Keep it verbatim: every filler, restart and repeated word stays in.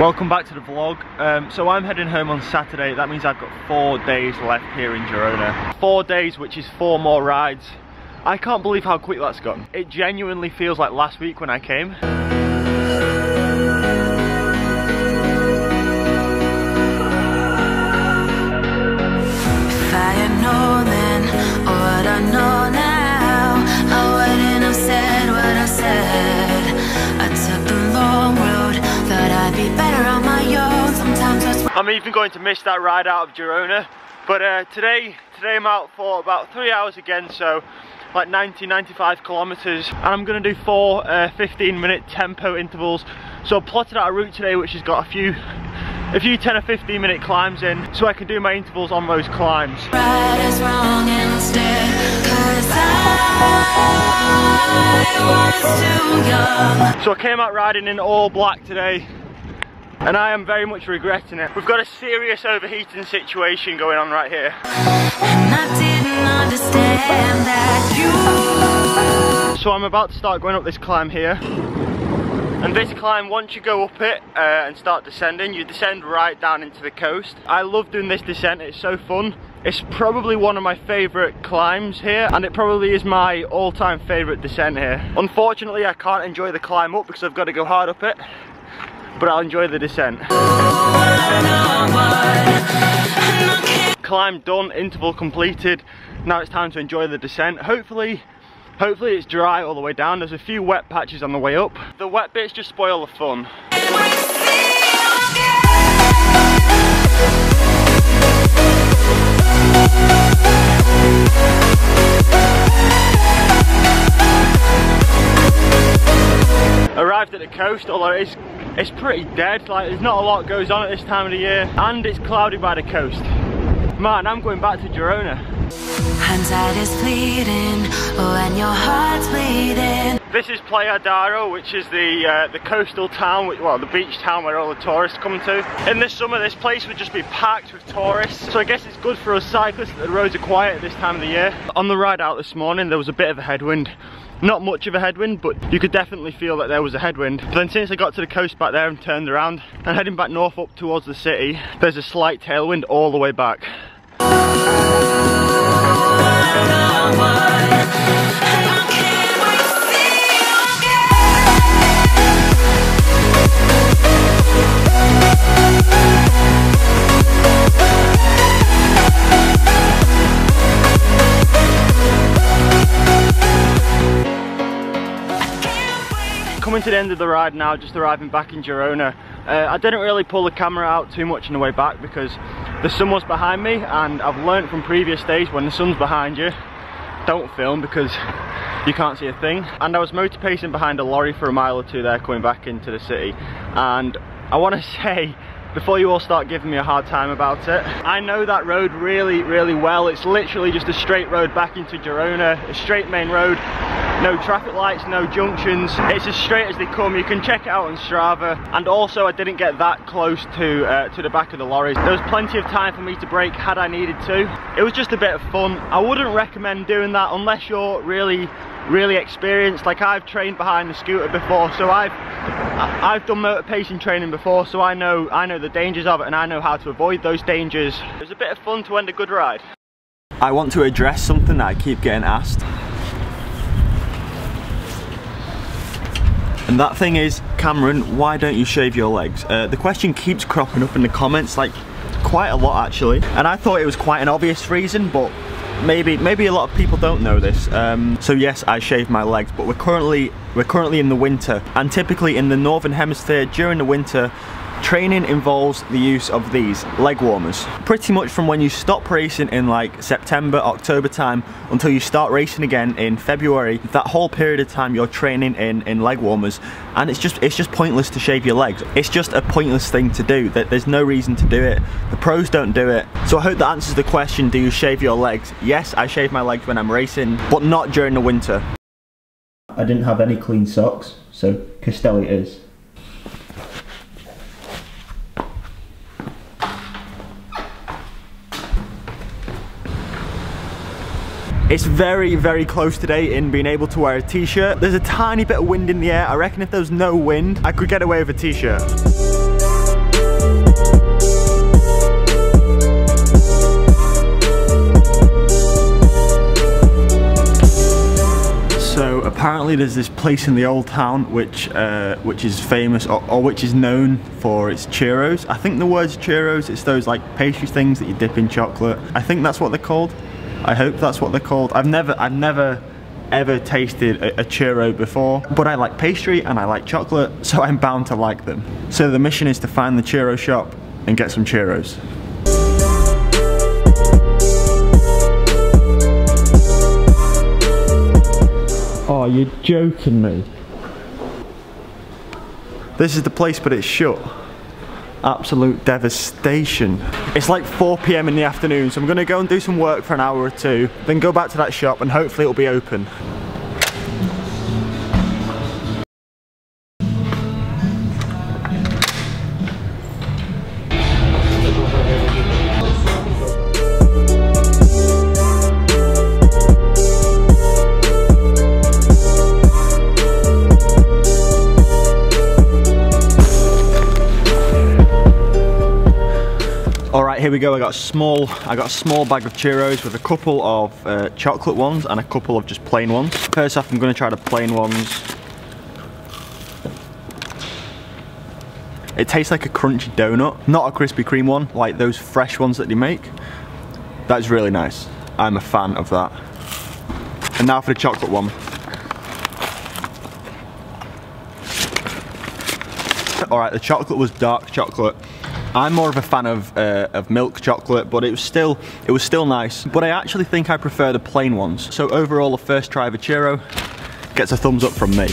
Welcome back to the vlog. Um, so I'm heading home on Saturday. That means I've got four days left here in Girona. Four days, which is four more rides. I can't believe how quick that's gone. It genuinely feels like last week when I came. I'm even going to miss that ride out of Girona, but uh, today today I'm out for about three hours again, so like ninety, ninety-five kilometers, and I'm going to do four uh, fifteen minute tempo intervals. So I plotted out a route today which has got a few a few ten or fifteen minute climbs in, so I can do my intervals on those climbs. Right is wrong instead, 'cause I was too young. So I came out riding in all black today, and I am very much regretting it. We've got a serious overheating situation going on right here. And I didn't understand that you... So I'm about to start going up this climb here. And this climb, once you go up it uh, and start descending, you descend right down into the coast. I love doing this descent, it's so fun. It's probably one of my favourite climbs here, and it probably is my all-time favourite descent here. Unfortunately, I can't enjoy the climb up because I've got to go hard up it. But I'll enjoy the descent. Climb done, interval completed. Now it's time to enjoy the descent. Hopefully, hopefully it's dry all the way down. There's a few wet patches on the way up. The wet bits just spoil the fun. Arrived at the coast, although it's it's pretty dead, like there's not a lot goes on at this time of the year, and it's cloudy by the coast. Man, I'm going back to Girona. Hindsight is bleeding when your heart's bleeding. This is Playa d'Aro, which is the uh, the coastal town, well, the beach town where all the tourists come to. In the summer, this place would just be packed with tourists, so I guess it's good for us cyclists that the roads are quiet at this time of the year. On the ride out this morning, there was a bit of a headwind. Not much of a headwind, but you could definitely feel that there was a headwind. But then since I got to the coast back there and turned around and heading back north up towards the city, there's a slight tailwind all the way back. Coming to the end of the ride now, just arriving back in Girona. Uh, I didn't really pull the camera out too much on the way back because the sun was behind me, and I've learned from previous days, when the sun's behind you, don't film because you can't see a thing. And I was motor pacing behind a lorry for a mile or two there coming back into the city. And I want to say, before you all start giving me a hard time about it, I know that road really, really well. It's literally just a straight road back into Girona, a straight main road. No traffic lights, no junctions. It's as straight as they come. You can check it out on Strava. And also, I didn't get that close to uh, to the back of the lorries. There was plenty of time for me to brake had I needed to. It was just a bit of fun. I wouldn't recommend doing that unless you're really, really experienced. Like, I've trained behind the scooter before, so I've I've done motor pacing training before, so I know I know the dangers of it, and I know how to avoid those dangers. It was a bit of fun to end a good ride. I want to address something that I keep getting asked. And that thing is, Cameron, why don't you shave your legs? Uh, the question keeps cropping up in the comments, like quite a lot actually. And I thought it was quite an obvious reason, but maybe maybe a lot of people don't know this. Um, so yes, I shave my legs, but we're currently we're currently in the winter, and typically in the northern hemisphere during the winter, training involves the use of these leg warmers. Pretty much from when you stop racing in like September, October time until you start racing again in February, that whole period of time you're training in in leg warmers, and it's just it's just pointless to shave your legs. It's just a pointless thing to do. That there's no reason to do it. The pros don't do it. So I hope that answers the question, do you shave your legs? Yes, I shave my legs when I'm racing, but not during the winter. I didn't have any clean socks, so Castelli it is. It's very, very close today in being able to wear a t-shirt. There's a tiny bit of wind in the air. I reckon if there was no wind, I could get away with a t-shirt. apparently there's this place in the old town which uh, which is famous or, or which is known for its churros. I think the word's churros, it's those like pastry things that you dip in chocolate. I think that's what they're called. I hope that's what they're called. I've never, I've never ever tasted a, a churro before, but I like pastry and I like chocolate, so I'm bound to like them. So the mission is to find the churro shop and get some churros. Oh, you're joking me. This is the place, but it's shut. Absolute devastation. It's like four p m in the afternoon, so I'm gonna go and do some work for an hour or two, then go back to that shop and hopefully it'll be open. Here we go. I got a small, I got a small bag of churros with a couple of uh, chocolate ones and a couple of just plain ones. First off, I'm going to try the plain ones. It tastes like a crunchy donut, not a Krispy Kreme one, like those fresh ones that they make. That's really nice. I'm a fan of that. And now for the chocolate one. All right, the chocolate was dark chocolate. I'm more of a fan of, uh, of milk chocolate, but it was still it was still nice. But I actually think I prefer the plain ones. So overall, the first try of a churro gets a thumbs up from me.